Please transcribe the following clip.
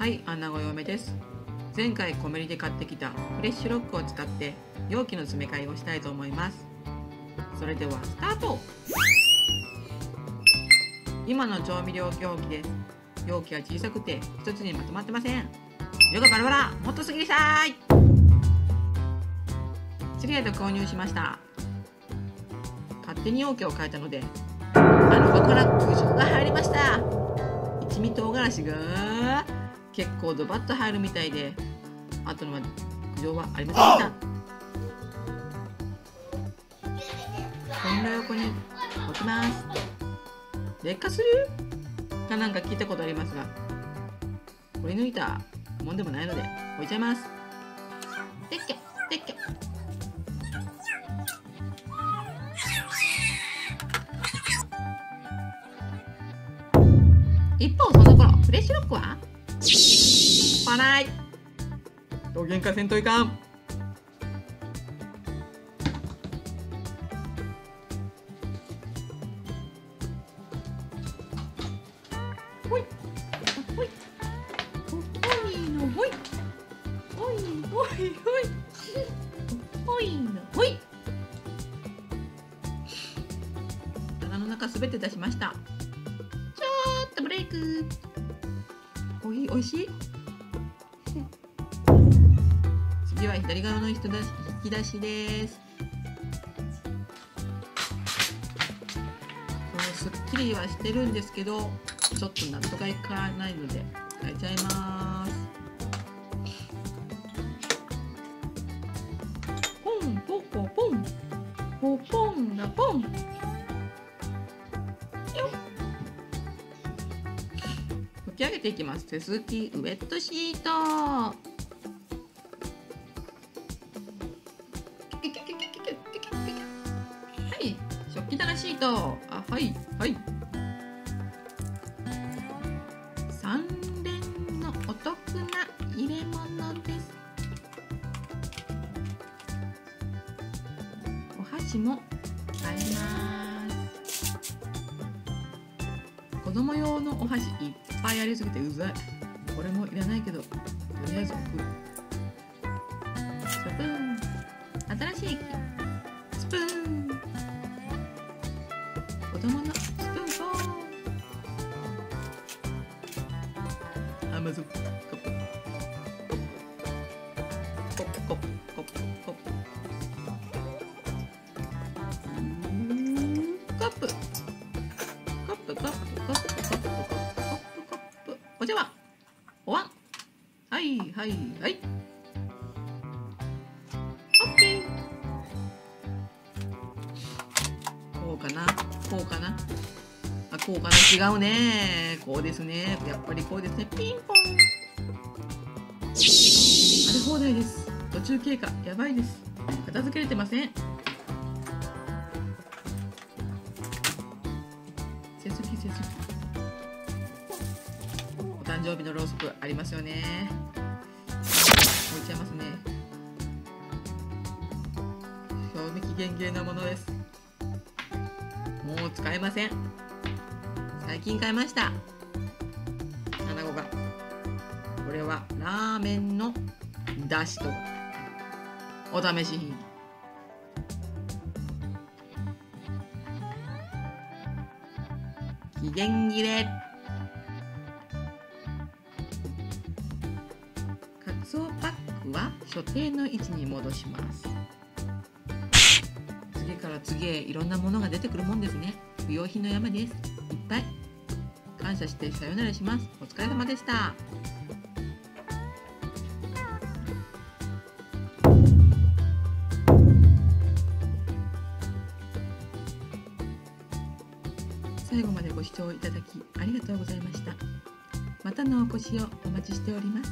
はい、アンナゴ嫁です。前回コメリで買ってきたフレッシュロックを使って容器の詰め替えをしたいと思います。それではスタート。今の調味料容器です。容器は小さくて一つにまとまってません。量がバラバラ、もっとすぎりさーい。知り合いと購入しました。勝手に容器を変えたのでここから空食が入りました。一味唐辛子が結構ドバッと入るみたいで、あとの苦情はありませんでした。こんな横に置きます。劣化するかなんか聞いたことありますが、これ抜いたもんでもないので置いちゃいます。撤去撤去。一方その頃フレッシュロックはパライどげんかせんといかん。ほいほいほいのほいほいほいほいほいのほい。棚の中すべて出しました。ちょっとブレイク。おいしい。次は左側の引き出しです。これすっきりはしてるんですけど、ちょっと納得がいかないので変えちゃいます。ポンポコポンポポンだポン。引き上げていきます。手すきウエットシート。はい、食器棚シート。あ、はいはい。3連のお得な入れ物です。お箸もあります。子供用のお箸いっいっぱいありすぎてうざい。これもいらないけどとりあえず置く。スプーン、新しいスプーン、子供のスプーン、甘酸っぱいコップコップコップコップコップコップコップコップコップお茶はお椀。はいはいはい。オッケー。こうかなこうかなあこうかな。違うね。こうですね。やっぱりこうですね。ピンポン。あれ放題です。途中経過やばいです。片付けれてません。せすきせすき。誕生日のロースプありますよね。置いちゃいますね。賞味期限切れのものです。もう使えません。最近買いました。穴子が。これはラーメンのだしとお試し品。期限切れ。カツオパックは所定の位置に戻します。次から次へいろんなものが出てくるもんですね。不用品の山です。いっぱい。感謝してさよならします。お疲れ様でした。最後までご視聴いただきありがとうございました。またのお越しをお待ちしております。